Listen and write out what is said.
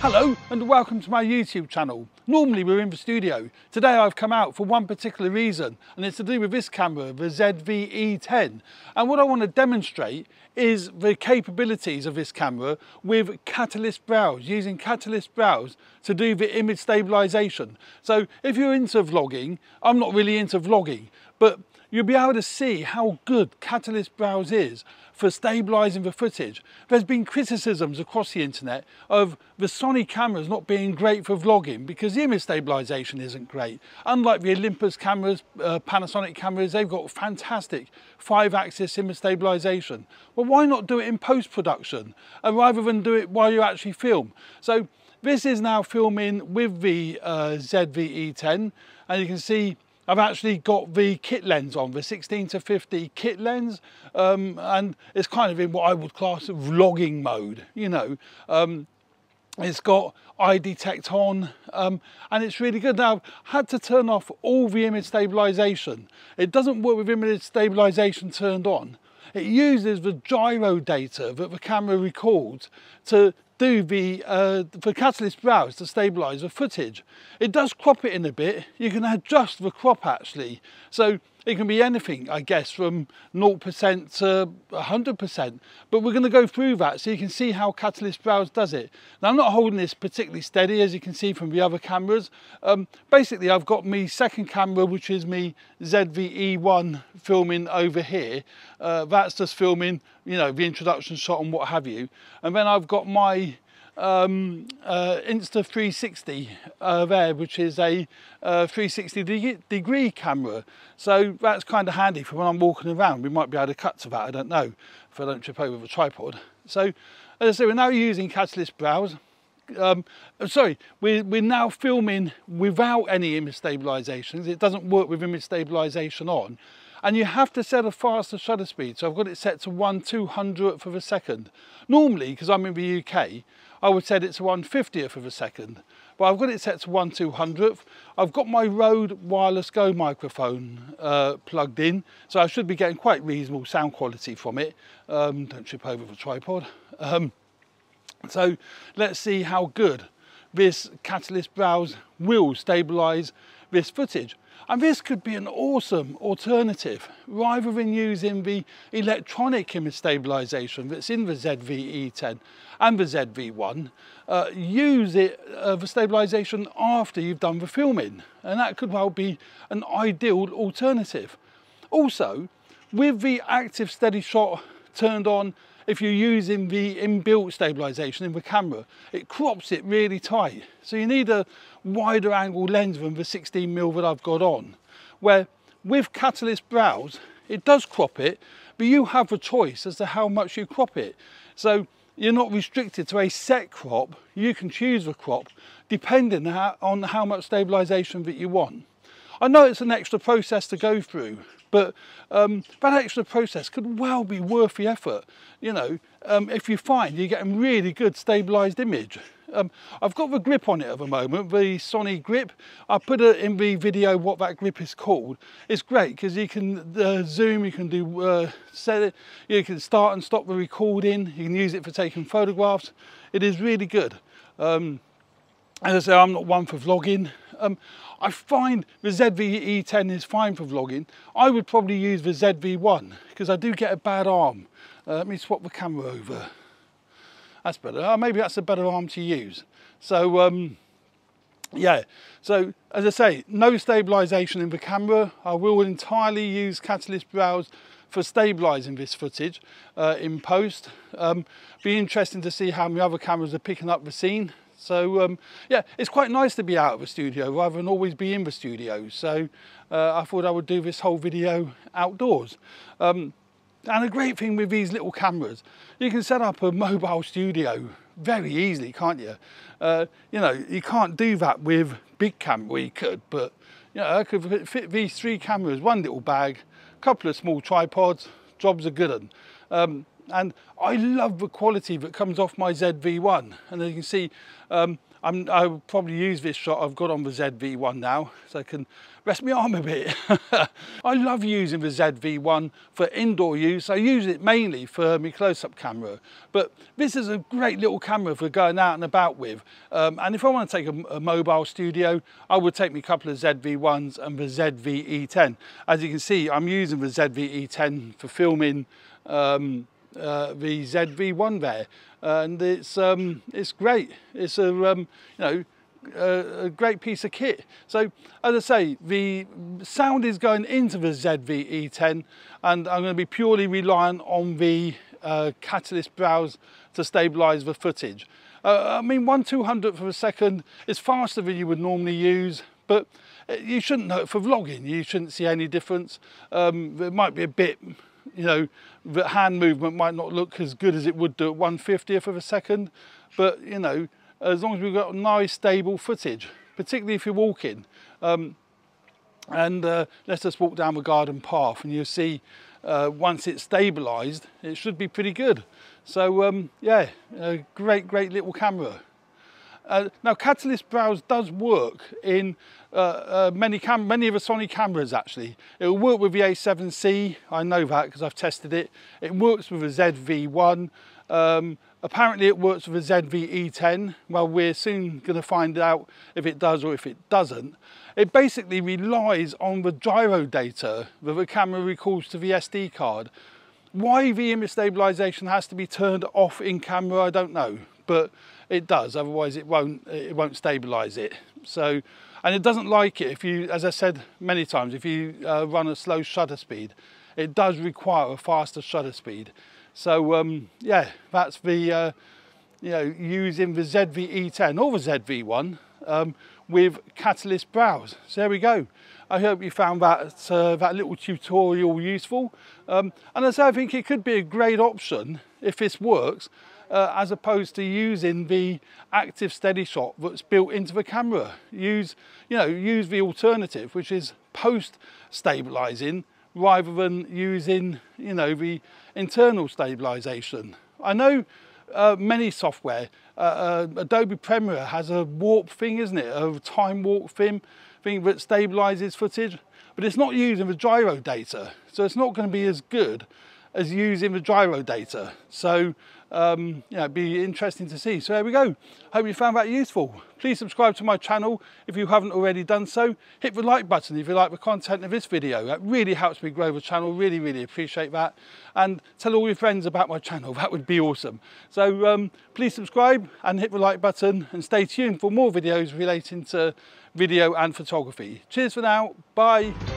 Hello and welcome to my YouTube channel. Normally we're in the studio. Today I've come out for one particular reason, and it's to do with this camera, the ZV-E10. And what I want to demonstrate is the capabilities of this camera with Catalyst Browse, using Catalyst Browse to do the image stabilization. So if you're into vlogging, I'm not really into vlogging, but you'll be able to see how good Catalyst Browse is for stabilising the footage. There's been criticisms across the internet of the Sony cameras not being great for vlogging because the image stabilisation isn't great. Unlike the Olympus cameras, Panasonic cameras, they've got fantastic 5-axis image stabilisation. Well, why not do it in post-production and rather than do it while you actually film? So this is now filming with the ZV-E10, and you can see I've actually got the kit lens on, the 16-50 kit lens, and it's kind of in what I would class as vlogging mode, you know. It's got eye detect on, and it's really good. Now, I've had to turn off all the image stabilisation. It doesn't work with image stabilisation turned on. It uses the gyro data that the camera records to do the for Catalyst Browse to stabilise the footage. It does crop it in a bit. You can adjust the crop actually, so it can be anything, I guess, from 0% to 100%. But we're going to go through that so you can see how Catalyst Browse does it. Now, I'm not holding this particularly steady, as you can see from the other cameras. Basically, I've got my second camera, which is my ZV-E1, filming over here. That's just filming, you know, the introduction shot and what have you. And then I've got my Insta360 there, which is a 360-degree camera, so that's kind of handy for when I'm walking around. We might be able to cut to that, I don't know, if I don't trip over the tripod. So as I say, we're now using Catalyst Browse. We're now filming without any image stabilisations. It doesn't work with image stabilisation on, and you have to set a faster shutter speed. So I've got it set to 1/200th of a second. Normally, because I'm in the UK, I would set it to 1/50th of a second, but I've got it set to 1/200th. I've got my Rode Wireless Go microphone plugged in, so I should be getting quite reasonable sound quality from it. Don't trip over the tripod. So let's see how good this Catalyst Browse will stabilise this footage. And this could be an awesome alternative, rather than using the electronic image stabilisation that's in the ZV-E10 and the ZV-1, use it for stabilisation after you've done the filming. And that could well be an ideal alternative. Also, with the active steady shot turned on, if you're using the inbuilt stabilisation in the camera, it crops it really tight. So you need a wider angle lens than the 16mm that I've got on. Where with Catalyst Browse, it does crop it, but you have a choice as to how much you crop it. So you're not restricted to a set crop. You can choose the crop depending on how much stabilisation that you want. I know it's an extra process to go through, but that extra process could well be worth the effort, you know, if you find you're getting really good stabilised image. I've got the grip on it at the moment, the Sony grip. I put it in the video what that grip is called. It's great because you can zoom, you can do set it, you can start and stop the recording, you can use it for taking photographs. It is really good. As I say, I'm not one for vlogging. I find the ZV-E10 is fine for vlogging. I would probably use the ZV-1 because I do get a bad arm. Let me swap the camera over. That's better. Maybe that's a better arm to use. So yeah, so as I say, no stabilisation in the camera. I will entirely use Catalyst Browse for stabilising this footage in post. Be interesting to see how many other cameras are picking up the scene. So yeah, it's quite nice to be out of the studio rather than always be in the studio. So I thought I would do this whole video outdoors. And a great thing with these little cameras, you can set up a mobile studio very easily, can't you? You know, you can't do that with big camera. Well, you could, but you know, I could fit these three cameras, one little bag, a couple of small tripods, job's a good one. And I love the quality that comes off my ZV-1. And as you can see, I'll probably use this shot I've got on the ZV-1 now, so I can rest my arm a bit. I love using the ZV-1 for indoor use. I use it mainly for my close-up camera, but this is a great little camera for going out and about with. And if I want to take a mobile studio, I would take me a couple of ZV-1s and the ZV-E10. As you can see, I'm using the ZV-E10 for filming the ZV-1 there, and it's great. It's a great piece of kit. So as I say, the sound is going into the ZV-E10, and I'm going to be purely reliant on the Catalyst Browse to stabilize the footage. I mean, 1/200th of a second is faster than you would normally use, but you shouldn't know it for vlogging. You shouldn't see any difference. There might be a bit, you know, the hand movement might not look as good as it would do at 1/50th of a second, but you know, as long as we've got nice stable footage, particularly if you're walking. Let's just walk down the garden path, and you'll see once it's stabilized, it should be pretty good. So yeah, a great little camera. Now, Catalyst Browse does work in many of the Sony cameras, actually. It will work with the a7c, I know that because I've tested it. It works with a ZV-1. Apparently it works with a ZV-E10. Well, we're soon going to find out if it does or if it doesn't. It basically relies on the gyro data that the camera records to the SD card. Why the image stabilization has to be turned off in camera, I don't know, but it does. Otherwise it won't stabilize it. So, and it doesn't like it if you, as I said many times, if you run a slow shutter speed. It does require a faster shutter speed. So yeah, that's the using the ZV-E10 or the ZV-1 with Catalyst Browse. So there we go. I hope you found that that little tutorial useful, and as I think it could be a great option if this works, as opposed to using the active steady shot that's built into the camera. Use the alternative, which is post stabilizing, rather than using the internal stabilization. I know many software, Adobe Premiere has a warp thing, isn't it? A time warp thing that stabilizes footage, but it's not using the gyro data, so it's not going to be as good as using the gyro data. So yeah, it'd be interesting to see. So there we go. Hope you found that useful. Please subscribe to my channel if you haven't already done so. Hit the like button if you like the content of this video. That really helps me grow the channel. Really appreciate that. And tell all your friends about my channel. That would be awesome. So please subscribe and hit the like button, and stay tuned for more videos relating to video and photography. Cheers for now. Bye.